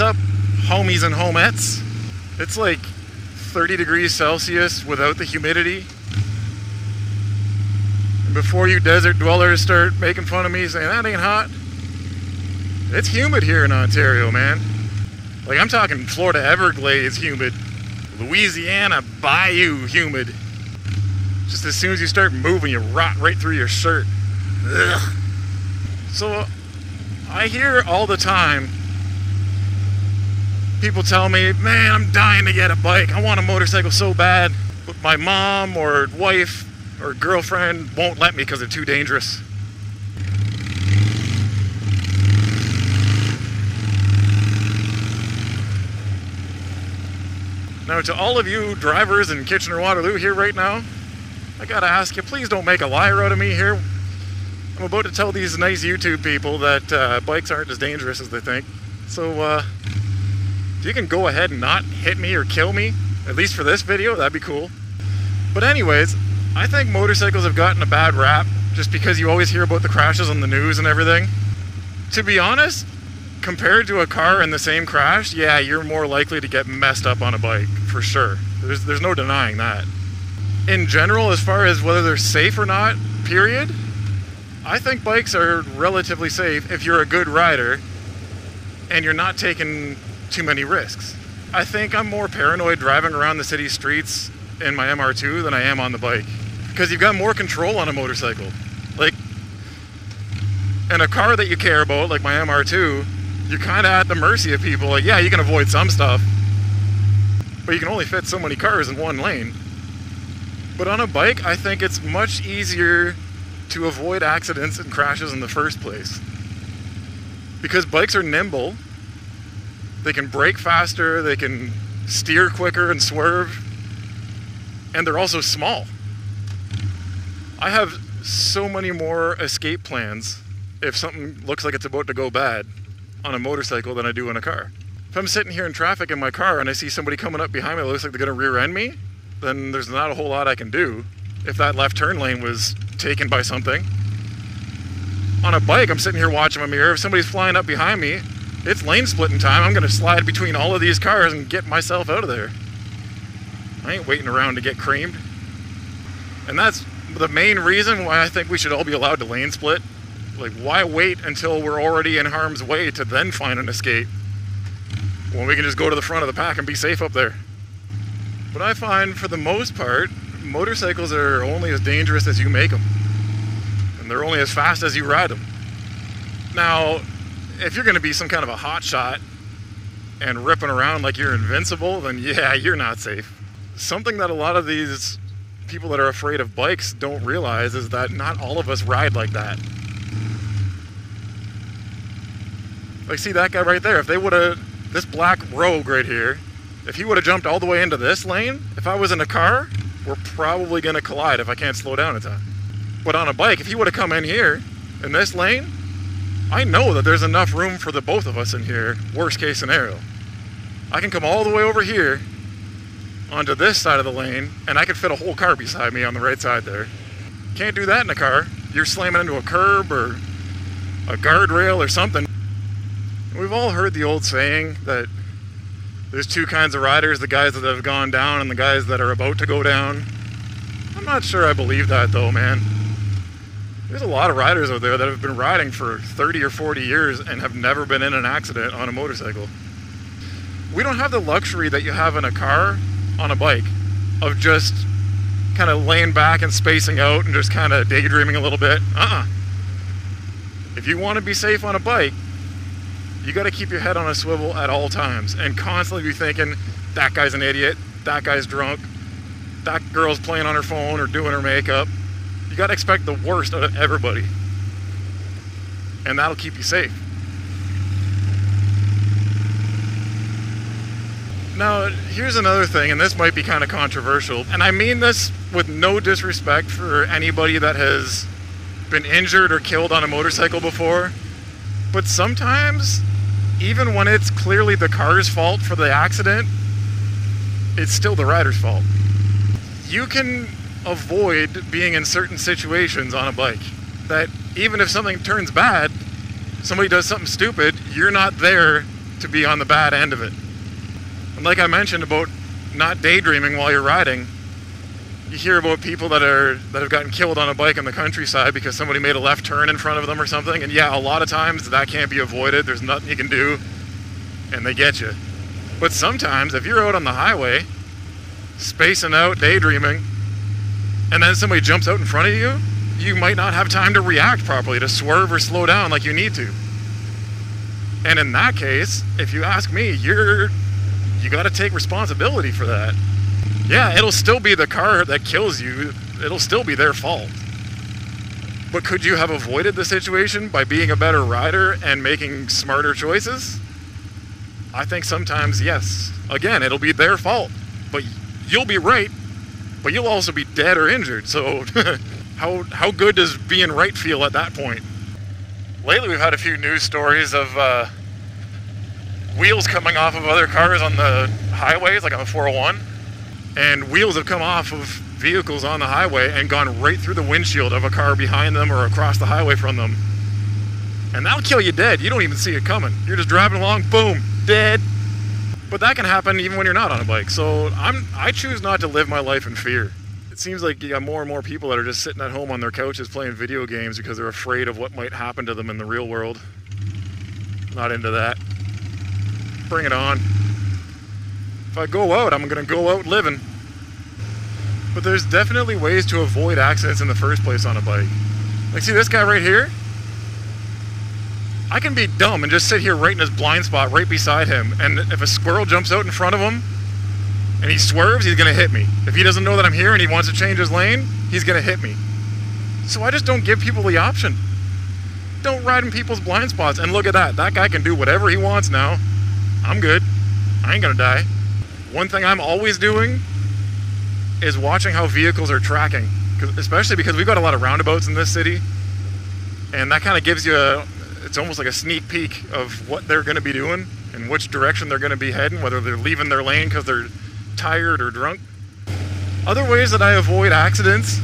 What's up, homies and homettes? It's like 30 degrees Celsius without the humidity. And before you desert dwellers start making fun of me saying that ain't hot, it's humid here in Ontario, man. Like, I'm talking Florida Everglades humid, Louisiana bayou humid. Just as soon as you start moving, you rot right through your shirt. Ugh. So I hear all the time people tell me, man, I'm dying to get a bike. I want a motorcycle so bad, but my mom or wife or girlfriend won't let me because they're too dangerous. Now, to all of you drivers in Kitchener-Waterloo here right now, I gotta ask you, please don't make a liar out of me here. I'm about to tell these nice YouTube people that bikes aren't as dangerous as they think. So, if you can go ahead and not hit me or kill me, at least for this video, that'd be cool. But anyways, I think motorcycles have gotten a bad rap just because you always hear about the crashes on the news and everything. To be honest, compared to a car in the same crash, yeah, you're more likely to get messed up on a bike, for sure. There's no denying that. In general, as far as whether they're safe or not, period, I think bikes are relatively safe if you're a good rider and you're not taking too many risks. I think I'm more paranoid driving around the city streets in my MR2 than I am on the bike, because you've got more control on a motorcycle. Like, in a car that you care about, like my MR2, you're kind of at the mercy of people. Like, yeah, you can avoid some stuff, but you can only fit so many cars in one lane. But on a bike, I think it's much easier to avoid accidents and crashes in the first place, because bikes are nimble. They can brake faster, they can steer quicker and swerve, and they're also small. I have so many more escape plans if something looks like it's about to go bad on a motorcycle than I do in a car. If I'm sitting here in traffic in my car and I see somebody coming up behind me that looks like they're gonna rear end me, then there's not a whole lot I can do if that left turn lane was taken by something. On a bike, I'm sitting here watching my mirror. If somebody's flying up behind me, it's lane splitting time. I'm gonna slide between all of these cars and get myself out of there. I ain't waiting around to get creamed. And that's the main reason why I think we should all be allowed to lane split. Like, why wait until we're already in harm's way to then find an escape, when we can just go to the front of the pack and be safe up there? But I find, for the most part, motorcycles are only as dangerous as you make them. And they're only as fast as you ride them. Now, if you're gonna be some kind of a hot shot and ripping around like you're invincible, then yeah, you're not safe. Something that a lot of these people that are afraid of bikes don't realize is that not all of us ride like that. Like, see that guy right there, if they would've, this black Rogue right here, if he would've jumped all the way into this lane, if I was in a car, we're probably gonna collide if I can't slow down in time. But on a bike, if he would've come in here, in this lane, I know that there's enough room for the both of us in here, worst case scenario. I can come all the way over here onto this side of the lane, and I could fit a whole car beside me on the right side there. Can't do that in a car. You're slamming into a curb or a guardrail or something. We've all heard the old saying that there's two kinds of riders, the guys that have gone down and the guys that are about to go down. I'm not sure I believe that though, man. There's a lot of riders out there that have been riding for 30 or 40 years and have never been in an accident on a motorcycle. We don't have the luxury that you have in a car on a bike of just kind of laying back and spacing out and just kind of daydreaming a little bit. If you want to be safe on a bike, you got to keep your head on a swivel at all times and constantly be thinking, that guy's an idiot, that guy's drunk, that girl's playing on her phone or doing her makeup. You gotta expect the worst out of everybody, and that'll keep you safe. Now, here's another thing, and this might be kind of controversial, and I mean this with no disrespect for anybody that has been injured or killed on a motorcycle before, but sometimes, even when it's clearly the car's fault for the accident, it's still the rider's fault. You can avoid being in certain situations on a bike that even if something turns bad, somebody does something stupid, you're not there to be on the bad end of it. And like I mentioned about not daydreaming while you're riding, you hear about people that have gotten killed on a bike in the countryside because somebody made a left turn in front of them or something. And yeah, a lot of times that can't be avoided. There's nothing you can do, and they get you. But sometimes if you're out on the highway, spacing out, daydreaming, and then somebody jumps out in front of you, you might not have time to react properly, to swerve or slow down like you need to. And in that case, if you ask me, you got to take responsibility for that. Yeah, it'll still be the car that kills you. It'll still be their fault. But could you have avoided the situation by being a better rider and making smarter choices? I think sometimes, yes. Again, it'll be their fault. But you'll be right, but you'll also be dead or injured. So how good does being right feel at that point? Lately, we've had a few news stories of wheels coming off of other cars on the highways, like on the 401. And wheels have come off of vehicles on the highway and gone right through the windshield of a car behind them or across the highway from them. And that'll kill you dead. You don't even see it coming. You're just driving along, boom, dead. But that can happen even when you're not on a bike. So I choose not to live my life in fear. It seems like you got more and more people that are just sitting at home on their couches playing video games because they're afraid of what might happen to them in the real world. Not into that. Bring it on. If I go out, I'm gonna go out living. But there's definitely ways to avoid accidents in the first place on a bike. Like, see this guy right here? I can be dumb and just sit here right in his blind spot right beside him, and if a squirrel jumps out in front of him and he swerves, he's gonna hit me. If he doesn't know that I'm here and he wants to change his lane, he's gonna hit me. So I just don't give people the option. Don't ride in people's blind spots. And look at that. That guy can do whatever he wants now. I'm good. I ain't gonna die. One thing I'm always doing is watching how vehicles are tracking, especially because we've got a lot of roundabouts in this city, and that kind of gives you it's almost like a sneak peek of what they're going to be doing and which direction they're going to be heading, whether they're leaving their lane because they're tired or drunk. Other ways that I avoid accidents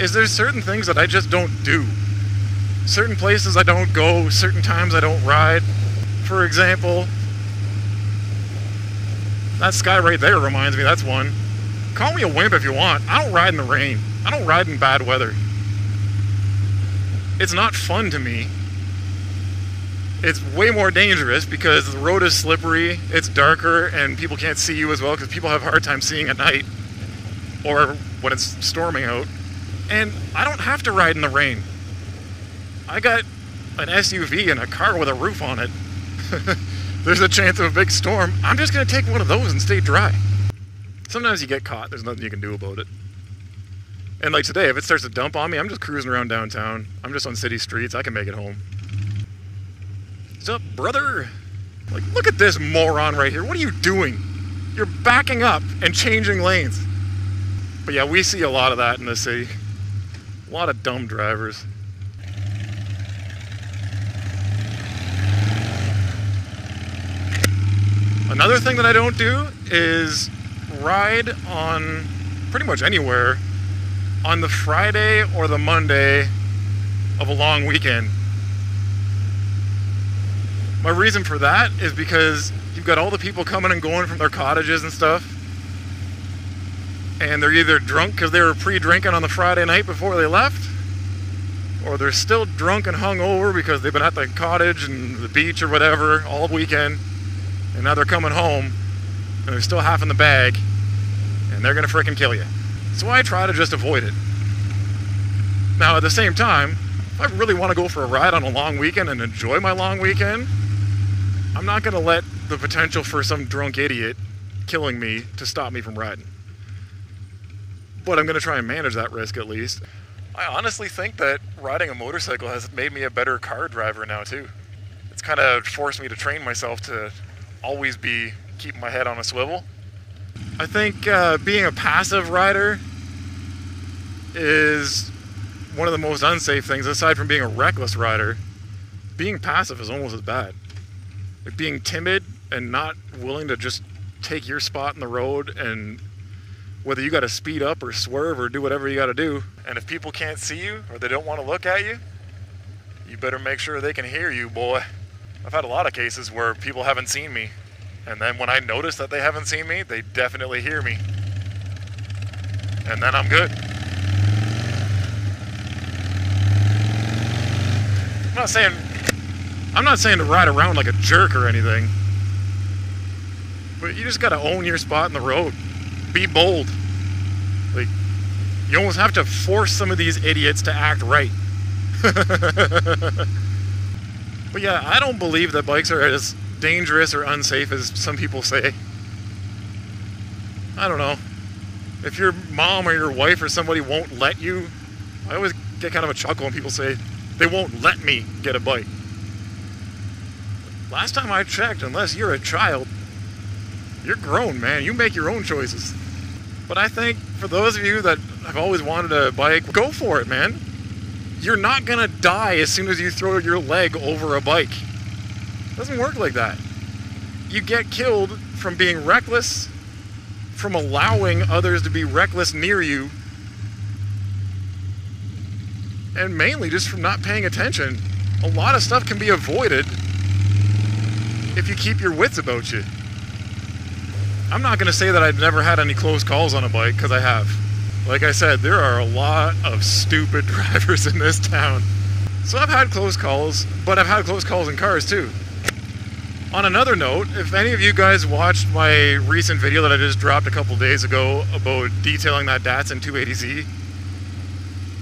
is there's certain things that I just don't do. Certain places I don't go, certain times I don't ride. For example, that sky right there reminds me, that's one. Call me a wimp if you want. I don't ride in the rain. I don't ride in bad weather. It's not fun to me. It's way more dangerous because the road is slippery, it's darker, and people can't see you as well because people have a hard time seeing at night or when it's storming out. And I don't have to ride in the rain. I got an SUV and a car with a roof on it. There's a chance of a big storm. I'm just gonna take one of those and stay dry. Sometimes you get caught, there's nothing you can do about it. And like today, if it starts to dump on me, I'm just cruising around downtown. I'm just on city streets, I can make it home. What's up, brother? Like, look at this moron right here. What are you doing? You're backing up and changing lanes. But yeah, we see a lot of that in the city. A lot of dumb drivers. Another thing that I don't do is ride on pretty much anywhere on the Friday or the Monday of a long weekend. My reason for that is because you've got all the people coming and going from their cottages and stuff, and they're either drunk because they were pre-drinking on the Friday night before they left, or they're still drunk and hungover because they've been at the cottage and the beach or whatever all weekend. And now they're coming home, and they're still half in the bag, and they're gonna frickin' kill you. So I try to just avoid it. Now, at the same time, if I really wanna go for a ride on a long weekend and enjoy my long weekend, I'm not gonna let the potential for some drunk idiot killing me to stop me from riding. But I'm gonna try and manage that risk at least. I honestly think that riding a motorcycle has made me a better car driver now too. It's kinda forced me to train myself to always be keeping my head on a swivel. I think being a passive rider is one of the most unsafe things. Aside from being a reckless rider, being passive is almost as bad. Like being timid and not willing to just take your spot in the road, and whether you gotta speed up or swerve or do whatever you gotta do. And if people can't see you or they don't wanna look at you, you better make sure they can hear you, boy. I've had a lot of cases where people haven't seen me, and then when I notice that they haven't seen me, they definitely hear me, and then I'm good. I'm not saying to ride around like a jerk or anything, but you just gotta own your spot in the road. Be bold. Like, you almost have to force some of these idiots to act right. But yeah, I don't believe that bikes are as dangerous or unsafe as some people say. I don't know. If your mom or your wife or somebody won't let you, I always get kind of a chuckle when people say, they won't let me get a bike. Last time I checked, unless you're a child, you're grown, man. You make your own choices. But I think for those of you that have always wanted a bike, go for it, man. You're not gonna die as soon as you throw your leg over a bike. It doesn't work like that. You get killed from being reckless, from allowing others to be reckless near you, and mainly just from not paying attention. A lot of stuff can be avoided if you keep your wits about you. I'm not gonna say that I've never had any close calls on a bike, because I have. Like I said, there are a lot of stupid drivers in this town. So I've had close calls, but I've had close calls in cars too. On another note, if any of you guys watched my recent video that I just dropped a couple days ago about detailing that Datsun 280Z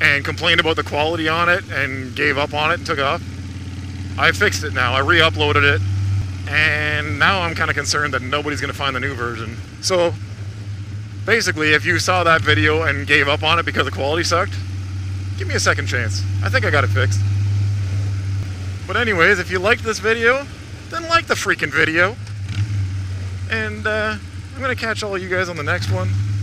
and complained about the quality on it and gave up on it and took off, I fixed it now. I re-uploaded it, and now I'm kind of concerned that nobody's going to find the new version. So basically, if you saw that video and gave up on it because the quality sucked, give me a second chance. I think I got it fixed. But anyways, if you liked this video, then like the freaking video. And I'm gonna catch all you guys on the next one.